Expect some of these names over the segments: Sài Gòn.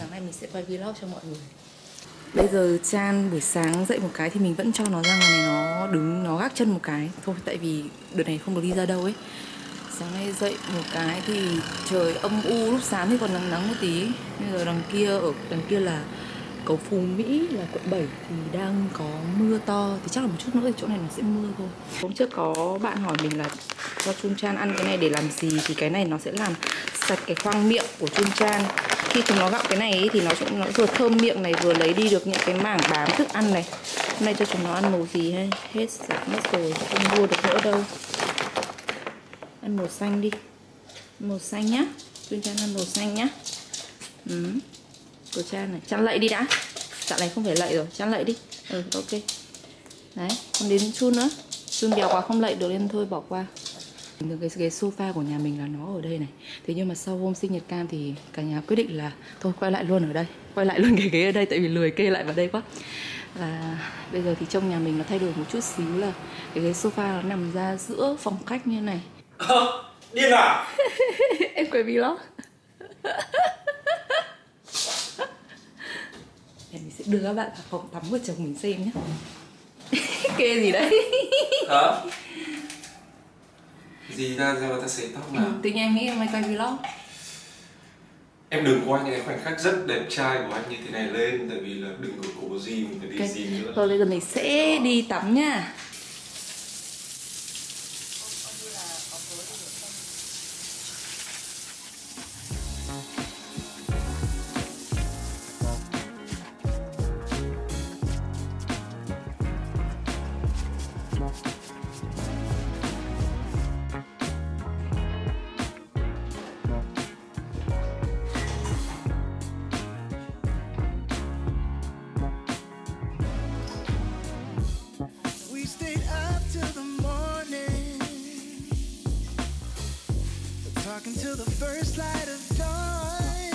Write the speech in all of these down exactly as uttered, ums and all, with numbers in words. Sáng nay mình sẽ quay vlog cho mọi người. Bây giờ Chan buổi sáng dậy một cái thì mình vẫn cho nó ra ngoài này, nó đứng, nó gác chân một cái thôi, tại vì đợt này không được đi ra đâu ấy. Sáng nay dậy một cái thì trời âm u, lúc sáng thì còn nắng nắng một tí. Bây giờ đằng kia, ở đằng kia là cầu Phú Mỹ, là quận bảy thì đang có mưa to. Thì chắc là một chút nữa thì chỗ này nó sẽ mưa thôi. Hôm trước có bạn hỏi mình là cho Chun Chan ăn cái này để làm gì, thì cái này nó sẽ làm sạch cái khoang miệng của Chun Chan. Khi chúng nó gặm cái này ấy, thì nó cũng nó vừa thơm miệng này, vừa lấy đi được những cái mảng bám thức ăn này. Hôm nay cho chúng nó ăn màu gì hay hết sạch mất rồi, không mua được nữa đâu. Ăn màu xanh đi, màu xanh nhá, Chun Chan ăn màu xanh nhá. Ừ. Của Chan này, Chan lậy đi đã, dạo này không phải lậy rồi, Chan lậy đi. Ừ, ok. Đấy, không đến Chun nữa, Chun béo quá không lậy được nên thôi bỏ qua. Cái, cái sofa của nhà mình là nó ở đây này. Thế nhưng mà sau hôm sinh nhật Cam thì cả nhà quyết định là thôi quay lại luôn ở đây, quay lại luôn cái ghế ở đây, tại vì lười kê lại vào đây quá. Và bây giờ thì trong nhà mình nó thay đổi một chút xíu là cái ghế sofa nó nằm ra giữa phòng khách như này. Ờ, điên à? Em quay vlog. Mình sẽ đưa các bạn vào phòng tắm của chồng mình xem nhé. Kê gì đấy? Hả? Gì ra ra ta sấy tóc nào? Ừ, tự nhiên em nghĩ em mới quay vlog. Em đừng quay những cái khoảnh khắc rất đẹp trai của anh như thế này lên, tại vì là đừng có cố gì mình phải đi okay. Gì nữa. Thôi bây giờ mình sẽ đó. Đi tắm nha. Until the first light of dawn,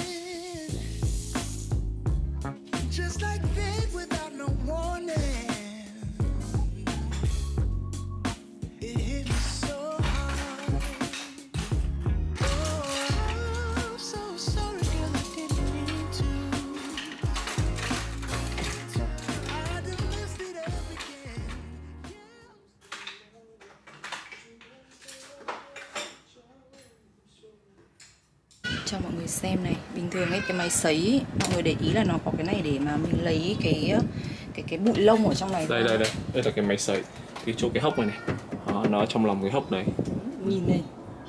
just like fate without no warning, it hit me so hard. Oh, I'm so sorry, girl, I didn't mean to. I messed it up again. Cho mọi người xem này, bình thường ấy, cái máy sấy ấy, mọi người để ý là nó có cái này để mà mình lấy cái cái cái bụi lông ở trong này. Đây đây đây, đây là cái máy sấy, cái chỗ cái hốc này này, đó, nó trong lòng cái hốc đấy. Nhìn này,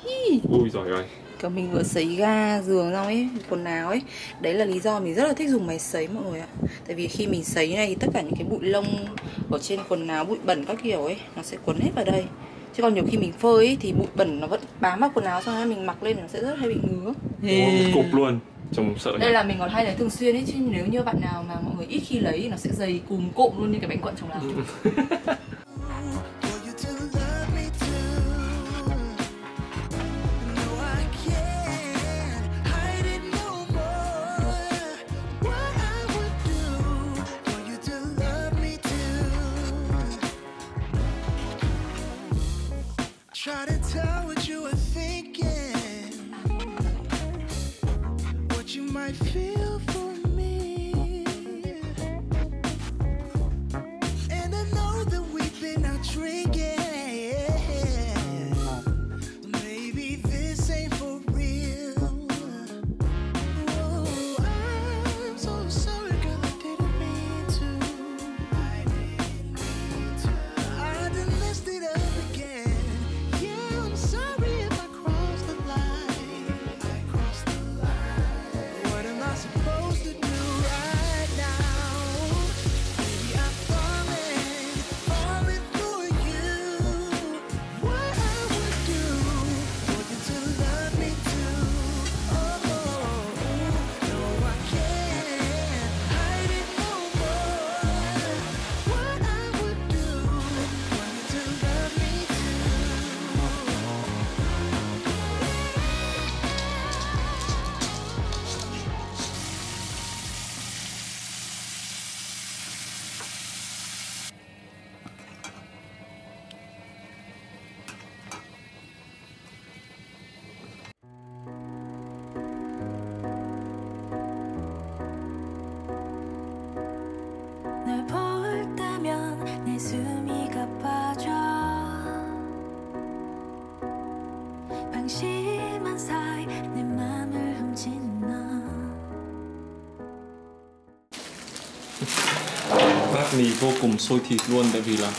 hi. Ui giời ơi. Cả mình vừa sấy ga, giường xong ấy, quần áo ấy, đấy là lý do mình rất là thích dùng máy sấy mọi người ạ. Tại vì khi mình sấy này thì tất cả những cái bụi lông ở trên quần áo, bụi bẩn các kiểu ấy, nó sẽ cuốn hết vào đây. Chứ còn nhiều khi mình phơi ấy, thì bụi bẩn nó vẫn bám vào quần áo, xong rồi mình mặc lên nó sẽ rất hay bị ngứa. Hey. Cục luôn, trông sợ. Đây nhỉ? Là mình còn hay lấy thường xuyên ấy, chứ nếu như bạn nào mà mọi người ít khi lấy nó sẽ dày cùm cộm luôn như cái bánh quận trong lòng. Try to tell what you were thinking, what you might feel for me, and I know that we Bát mì vô cùng sôi thịt luôn, tại vì là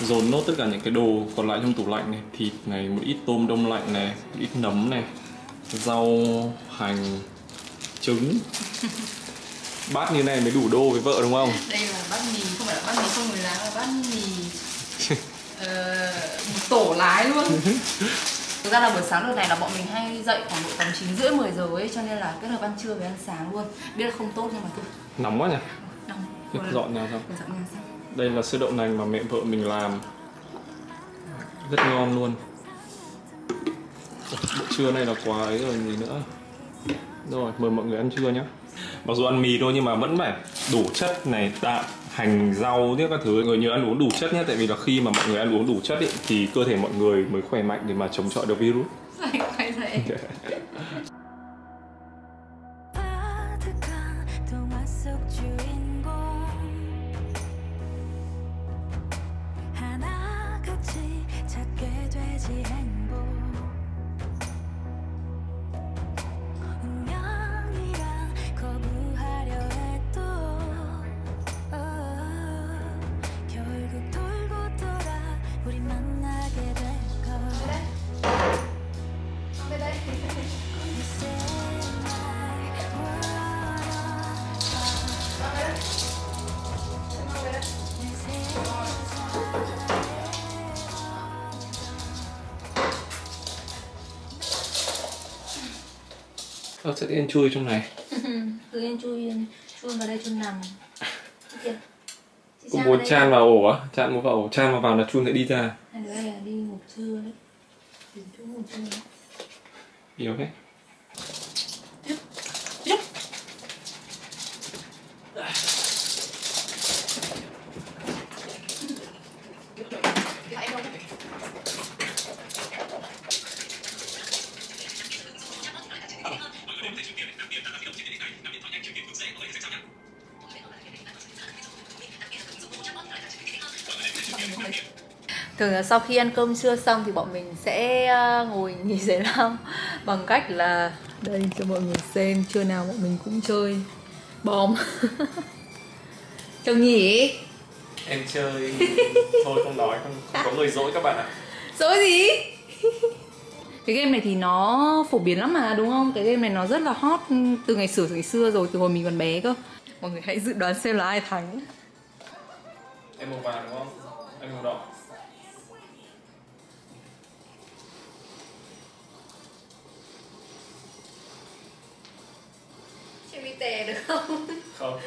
dồn nốt tất cả những cái đồ còn lại trong tủ lạnh này. Thịt này, một ít tôm đông lạnh này, một ít nấm này, rau, hành, trứng. Bát như này mới đủ đô với vợ đúng không? Đây là bát mì, không phải là bát mì không người lái, là bát mì uh, tổ lái luôn. Thực ra là buổi sáng đợt này là bọn mình hay dậy khoảng độ tầm chín rưỡi mười giờ ấy, cho nên là kết hợp ăn trưa với ăn sáng luôn. Biết là không tốt nhưng mà thôi. Nóng quá nhỉ? Nóng. Dọn, dọn nhà xong. Dọn nhà xong. Đây là sữa đậu nành mà mẹ vợ mình làm. Rất ngon luôn. Bữa trưa này là quá ấy rồi gì nữa. Rồi, mời mọi người ăn trưa nhé. Mặc dù ăn mì thôi nhưng mà vẫn phải đủ chất này, đạm, hành, rau, tiếc các thứ. Mọi người nhớ ăn uống đủ chất nhé, tại vì là khi mà mọi người ăn uống đủ chất ý, thì cơ thể mọi người mới khỏe mạnh để mà chống chọi được virus. Quay dậy. Tao sẽ yên chui trong này. Cứ yên chui, chui vào đây chui nằm. Cũng muốn chan vào ổ á, chan muốn vào ổ, chan vào vào là chui lại đi ra. Hai đứa là đi ngủ trưa đấy. Đi chỗ ngủ trưa đấy. Yếu thế. Thường là sau khi ăn cơm trưa xong thì bọn mình sẽ ngồi nghỉ giải lao bằng cách là đây cho mọi người xem. Trưa nào bọn mình cũng chơi bom. Chồng nhỉ? Em chơi thôi, không nói, không, không có người dỗi các bạn ạ. À. Dỗi gì? Cái game này thì nó phổ biến lắm mà đúng không? Cái game này nó rất là hot từ ngày xưa, từ ngày xưa rồi, từ hồi mình còn bé cơ. Mọi người hãy dự đoán xem là ai thắng. Em màu vàng đúng không? Em màu đỏ. Bị tè được không? Không.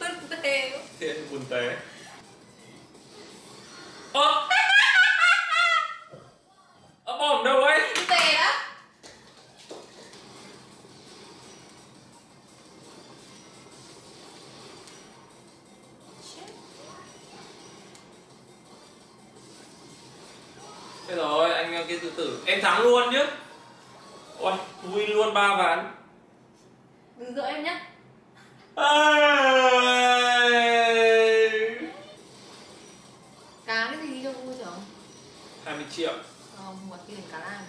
Buồn tè. Thiện buồn tè. Ơ! Ơ bỏm đâu ấy? Tè đó. Thế rồi, anh kia tự tử. Em thắng luôn chứ. Ôi, vui luôn ba ván. Đừng dỗ em nhé. Cá cái gì cho vui chồng? hai mươi triệu. Không, một tiền cá làm.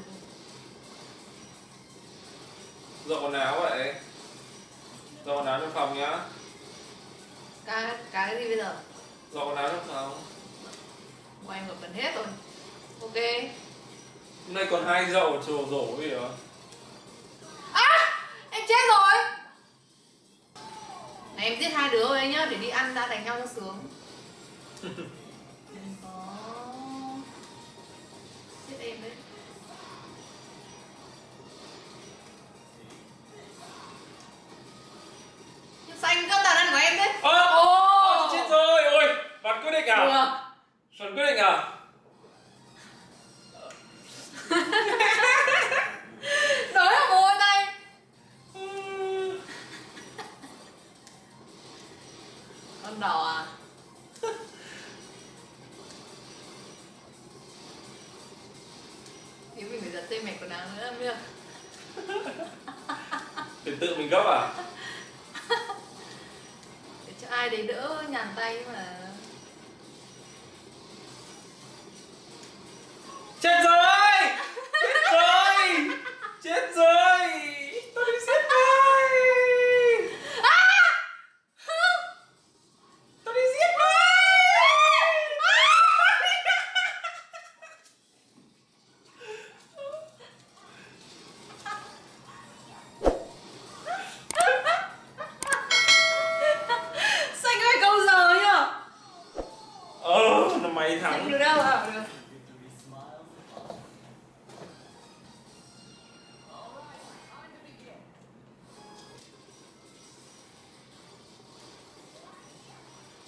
Dọn quần áo vậy. Dọn quần áo trong phòng nhá. Cá, cá cái gì bây giờ? Dọn quần áo trong phòng. Bọn em ngập bẩn hết rồi. Ok. Hôm nay còn hai dậu trồ rổ gì đó. À, em chết rồi. Này, em giết hai đứa rồi nhá, để đi ăn ra thành nhau cho sướng. Đừng có giết em đấy. Xanh cướp tàn ăn của em đấy. Ơ, à, ô, oh. Chết rồi, ôi, bạn quyết định à? Được. Bạn quyết định à? Đỏ à? Nếu mình phải giặt tay mạch quần áo nữa mới được. Để tự mình gấp à? Để cho ai đấy đỡ nhàn tay mà. Chết rồi! Chết rồi! Chết rồi! Tôi đi xếp rồi! bay thẳng. Được đâu à, được.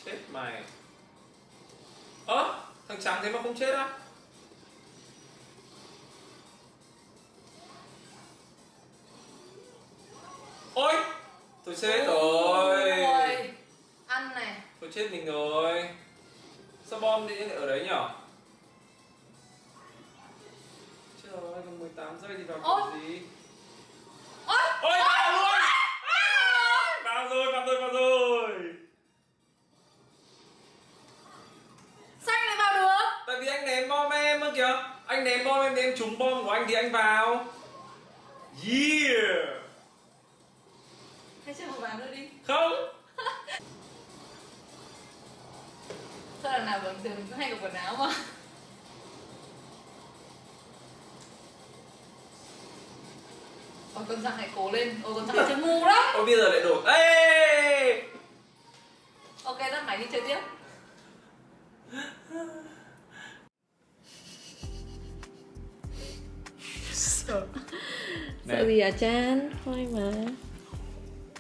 Chết mày. Ơ, à, thằng trắng thế mà không chết á. Ôi, tôi chết rồi. Ăn này. Tôi chết mình rồi. Sao bom đi ở đấy nhở? Trời ơi, mười tám giây thì vào cái gì? Ôi, ôi, vào luôn. Vào rồi, vào rồi, vào rồi. Sao anh lại vào được? Tại vì anh ném bom em á kìa. Anh ném bom em, ném trúng bom của anh thì anh vào. Yeah. Thế chơi một ván nữa đi. Không. Sao lần nào bình thường mình cũng hay mặc quần áo mà. Ôi con răng này cố lên. Ôi con răng này chơi ngu lắm. Ôi bây giờ lại đổ. Ê! Ok tắt máy đi chơi tiếp. Sợ. Sợ gì à Chan? Thôi mà.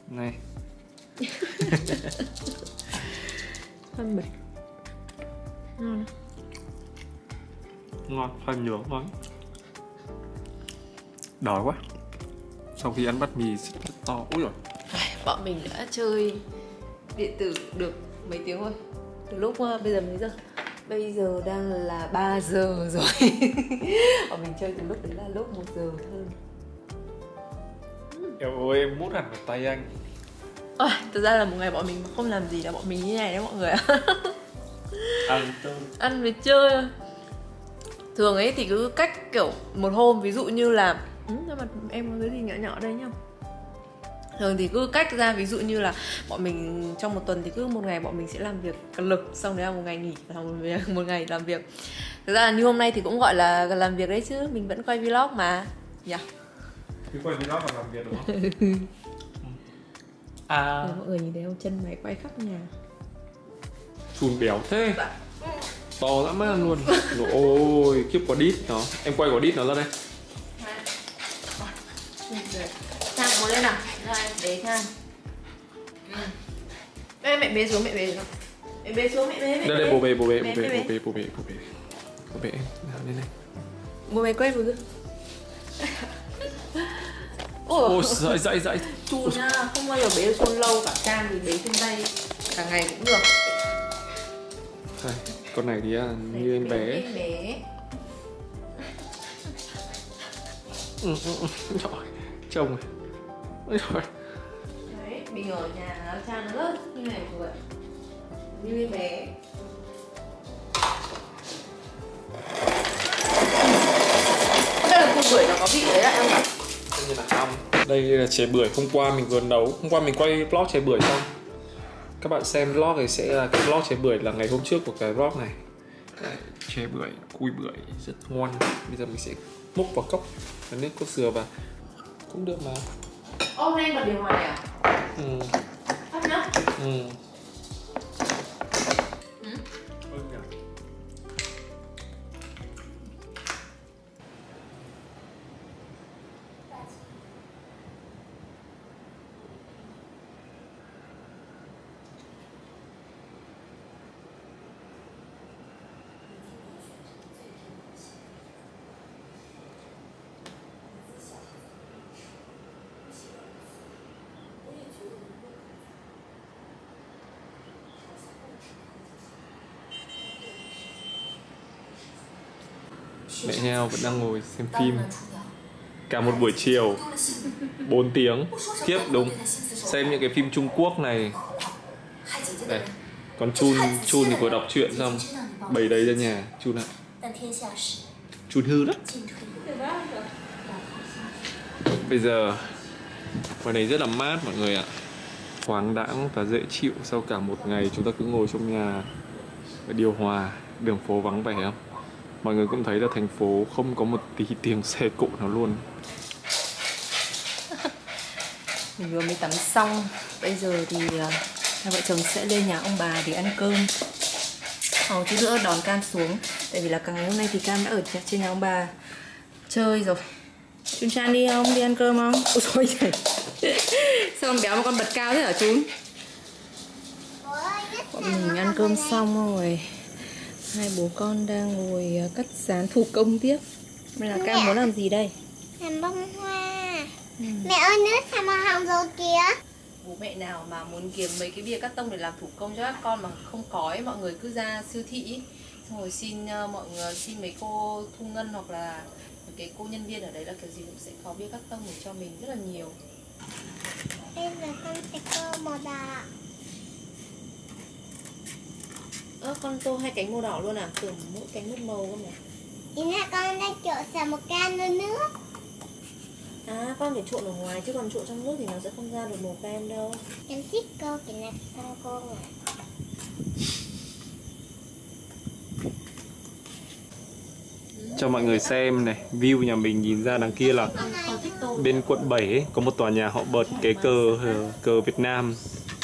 Này. Thân bịch. Ngon. Ngon, khoai nhường ngon. Đói quá. Sau khi ăn bát mì rất to. Úi rồi. Bọn mình đã chơi điện tử được mấy tiếng thôi. Từ lúc uh, bây giờ mấy giờ? Bây giờ đang là ba giờ rồi. Bọn mình chơi từ lúc đấy là lúc một giờ thôi. Em ơi, em mút hẳn vào tay anh. Ôi, thực ra là một ngày bọn mình không làm gì là bọn mình như này đấy mọi người ạ. Ăn với Ăn với chơi. Thường ấy thì cứ cách kiểu một hôm, ví dụ như là ừ, mà em có cái gì nhỏ nhỏ đây nhá. Thường thì cứ cách ra, ví dụ như là bọn mình trong một tuần thì cứ một ngày bọn mình sẽ làm việc cật lực, xong đấy là một ngày nghỉ, một ngày làm việc. Thực ra là như hôm nay thì cũng gọi là làm việc đấy chứ, mình vẫn quay vlog mà. Dạ yeah. Cứ quay vlog và làm việc đúng không? À... Mọi người nhìn thấy không? Chân mày quay khắp nhà. Chùn béo thế. To lắm á luôn. Ôi, kiếp quả đít nó. Em quay quả đít nó ra đây. Thang cố lên nào. Rồi, bế thang. Mẹ mẹ bế xuống, mẹ bế xuống. Mẹ bế xuống, mẹ bế, mẹ bế. Đây đây, bố bế, bố bế, bố bế, bố bế, bố bế, bố bế. Bố bế em, nào lên đây. Bố bế quét bố dư. Ôi dậy dậy dậy. Chùn nha, không bao giờ bế chùn lâu cả. Cam thì bế trên tay cả ngày cũng được. Thôi, con này thì như em bé. Em bé. Trời, chồng. Trời. Đấy, mình ở nhà nó cha nó rất như này rồi. Như em bé. Đây là cua bưởi nó có vị đấy ạ em ạ. Đây là chè bưởi hôm qua mình vừa nấu. Hôm qua mình quay vlog chè bưởi xong. Các bạn xem vlog thì sẽ là cái vlog chè bưởi là ngày hôm trước của cái vlog này. Đấy, chè bưởi, cui bưởi rất ngon. Bây giờ mình sẽ múc vào cốc và nước cốt dừa vào. Cũng được mà. Ô, nên bật điều hòa này à? Ừ. Hấp nhá. Ừ. Mẹ Heo vẫn đang ngồi xem phim cả một buổi chiều, bốn tiếng. Tiếp đúng, xem những cái phim Trung Quốc này. Đây, còn Chun, Chun thì vừa đọc truyện xong bày đấy ra nhà, Chun ạ. Chun hư lắm. Bây giờ, ngoài này rất là mát mọi người ạ. Thoáng đãng và dễ chịu sau cả một ngày chúng ta cứ ngồi trong nhà. Điều hòa, đường phố vắng vẻ không? Mọi người cũng thấy là thành phố không có một tí tiếng xe cộ nào luôn. Mình vừa mới tắm xong. Bây giờ thì hai vợ chồng sẽ lên nhà ông bà để ăn cơm. sáu tí nữa đón Cam xuống. Tại vì là càng ngày hôm nay thì Cam đã ở trên nhà ông bà chơi rồi. Chun Chan đi không? Đi ăn cơm không? Ôi trời ơi. Sao con béo mà con bật cao thế hả Chun? Bọn mình ăn cơm xong rồi. Hai bố con đang ngồi cắt dán thủ công tiếp. Nên là Cam muốn làm gì đây? Làm bông hoa. Ừ. Mẹ ơi, nước xà màu hồng rồi kìa. Bố mẹ nào mà muốn kiếm mấy cái bia cắt tông để làm thủ công cho các con mà không có ấy, mọi người cứ ra siêu thị ấy, xong rồi xin uh, mọi người xin mấy cô thu ngân hoặc là cái cô nhân viên ở đấy là kiểu gì cũng sẽ có bia cắt tông để cho mình rất là nhiều. Bây giờ con sẽ tô màu đỏ. Ơ, con tô hai cánh màu đỏ luôn à? Tưởng mỗi cánh một màu không nhỉ? Chính là con đang trộn xà một can lên nước. À, con phải trộn ở ngoài chứ còn trộn trong nước thì nó sẽ không ra được màu kem đâu. Em thích câu cái này con cô ạ. Cho mọi người xem này, view nhà mình nhìn ra đằng kia là bên quận bảy ấy, có một tòa nhà họ bật cái cờ cờ Việt Nam,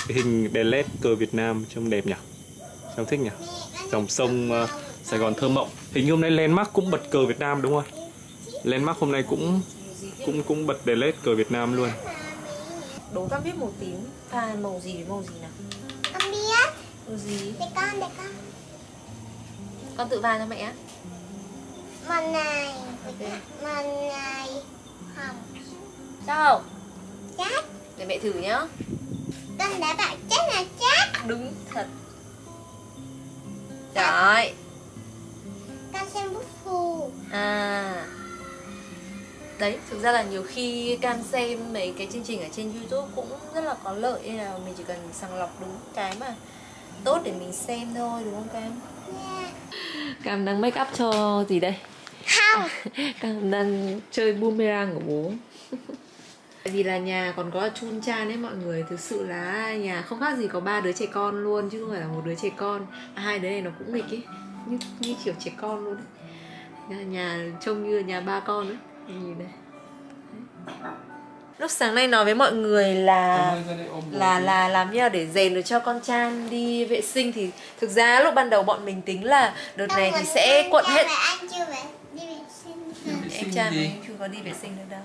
cái hình đèn led cờ Việt Nam trông đẹp nhỉ. Trông thích nhỉ. Dòng sông uh, Sài Gòn thơ mộng. Hình như hôm nay Landmark cũng bật cờ Việt Nam đúng không? Landmark hôm nay cũng cũng cũng bật đèn led cờ Việt Nam luôn. Đố con biết màu tím à màu gì với màu gì nào? Con biết. Màu gì? Để con, để con. Con tự vào cho mẹ á. Màu này, okay. Màu này hồng. Sao? Chát. Để mẹ thử nhá. Con đã bảo chát là chát. Đúng thật. Trời. Con xem bút phù. À. Đấy, thực ra là nhiều khi Cam xem mấy cái chương trình ở trên YouTube cũng rất là có lợi, nên là mình chỉ cần sàng lọc đúng cái mà tốt để mình xem thôi, đúng không Cam? Yeah. Cam đang make up cho gì đây? Không! À, Cam đang chơi boomerang của bố. Tại vì là nhà còn có Chun Chan ấy mọi người, thực sự là nhà không khác gì có ba đứa trẻ con luôn chứ không phải là một đứa trẻ con. À, hai đứa này nó cũng nghịch ấy, như, như kiểu trẻ con luôn ấy. Nhà, nhà trông như nhà ba con ấy. Nhìn này. Lúc sáng nay nói với mọi người là là là làm như nào để rèn được cho con Chan đi vệ sinh, thì thực ra lúc ban đầu bọn mình tính là đợt này thì sẽ cuộn hết. Anh chưa đi vệ sinh. Em Chan anh chưa có đi vệ sinh nữa đâu.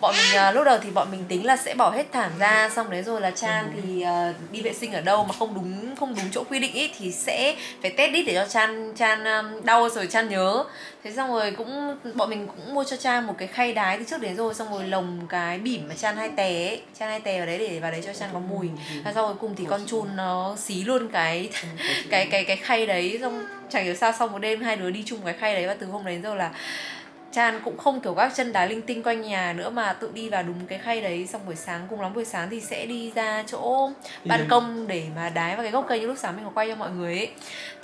Bọn mình lúc đầu thì bọn mình tính là sẽ bỏ hết thảm ra, xong đấy rồi là Chan thì uh, đi vệ sinh ở đâu mà không đúng không đúng chỗ quy định ý thì sẽ phải test đít để cho Chan Chan um, đau rồi Chan nhớ. Thế xong rồi cũng bọn mình cũng mua cho Chan một cái khay đái từ trước đến rồi, xong rồi lồng cái bỉm mà Chan hay tè ấy, Chan hay tè vào đấy để vào đấy cho Chan có mùi. Và sau rồi cùng thì con Chun nó xí luôn cái cái cái cái khay đấy, xong chẳng hiểu sao sau một đêm hai đứa đi chung cái khay đấy, và từ hôm đấy rồi là Chan cũng không kiểu các chân đá linh tinh quanh nhà nữa mà tự đi vào đúng cái khay đấy. Xong buổi sáng, cùng lắm buổi sáng thì sẽ đi ra chỗ ban công để mà đái vào cái gốc cây như lúc sáng mình có quay cho mọi người ấy.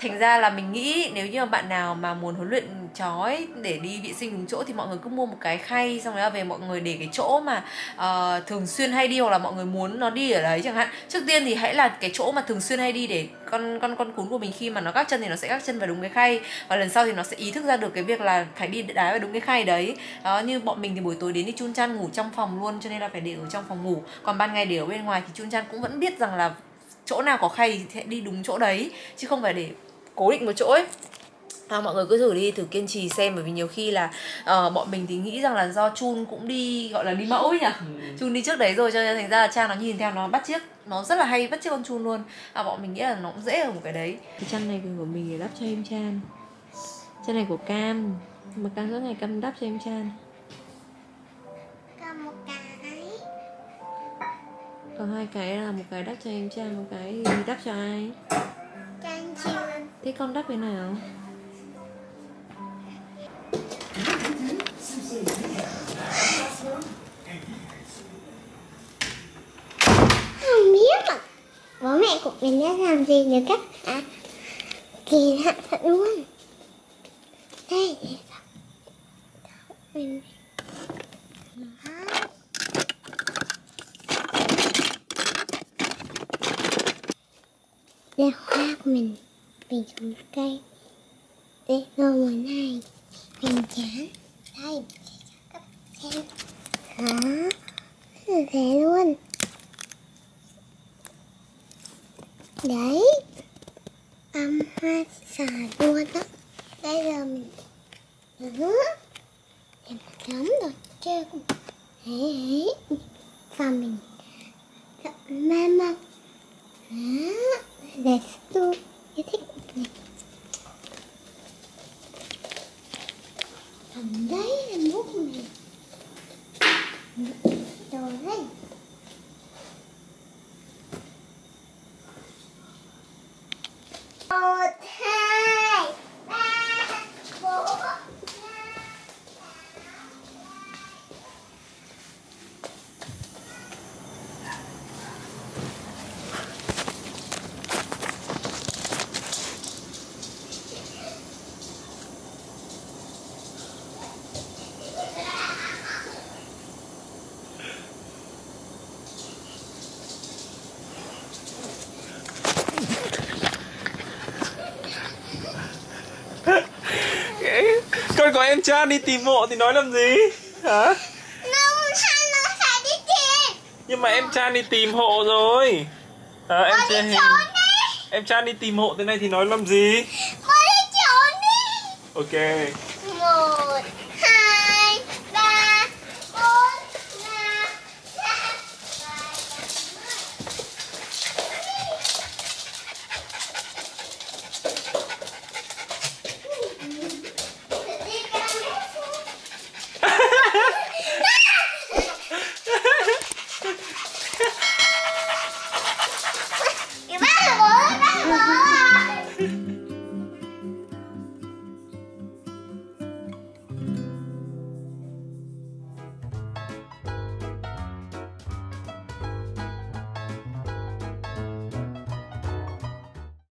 Thành ra là mình nghĩ nếu như mà bạn nào mà muốn huấn luyện chó ấy, để đi vệ sinh đúng chỗ thì mọi người cứ mua một cái khay, xong rồi là về mọi người để cái chỗ mà uh, thường xuyên hay đi, hoặc là mọi người muốn nó đi ở đấy chẳng hạn. Trước tiên thì hãy là cái chỗ mà thường xuyên hay đi để con con con cún của mình khi mà nó gác chân thì nó sẽ gác chân vào đúng cái khay, và lần sau thì nó sẽ ý thức ra được cái việc là phải đi đái vào đúng cái cái khay đấy. Đó, như bọn mình thì buổi tối đến thì Chun Chan ngủ trong phòng luôn, cho nên là phải để ở trong phòng ngủ, còn ban ngày để ở bên ngoài thì Chun Chan cũng vẫn biết rằng là chỗ nào có khay thì sẽ đi đúng chỗ đấy, chứ không phải để cố định một chỗ ấy. À, mọi người cứ thử đi, thử kiên trì xem, bởi vì nhiều khi là uh, bọn mình thì nghĩ rằng là do Chun cũng đi gọi là đi mẫu ấy nhỉ, ừ. Chun đi trước đấy rồi cho nên thành ra là Chan nó nhìn theo, nó bắt chiếc, nó rất là hay bắt chiếc con Chun luôn. À, bọn mình nghĩ là nó cũng dễ ở một cái đấy. Cái chăn này của mình để đắp cho em Chan, chăn này của Cam mà Cam suốt ngày Cam đắp cho em Chan. Còn một cái, còn hai cái là một cái đắp cho em Chan, một cái đắp cho ai? Cho anh Chan. Thế con đắp thế nào? Không biết à. Bố mẹ của mình đã làm gì nữa các bạn? Kỳ lạ thật luôn. Đây. Mình đây hoa của mình, mình trồng cây đây ngô mùa này, mình chán đây các bạn xem đó, như thế luôn đấy. À, ăn hai xài luôn đó. Bây giờ mình rửa em chấm đồ chơi cũng hế hế và mình chọn mai mặt để tôi thích này. Phần đấy là múc này đồ đấy. Con có em cha đi tìm mộ thì nói làm gì? Hả? Không, sao nó phải đi tìm? Nhưng mà em cha đi tìm hộ rồi. À, em cha đi trốn đi. Em cha đi tìm hộ thế này thì nói làm gì? Bỏ đi trốn đi. Ok.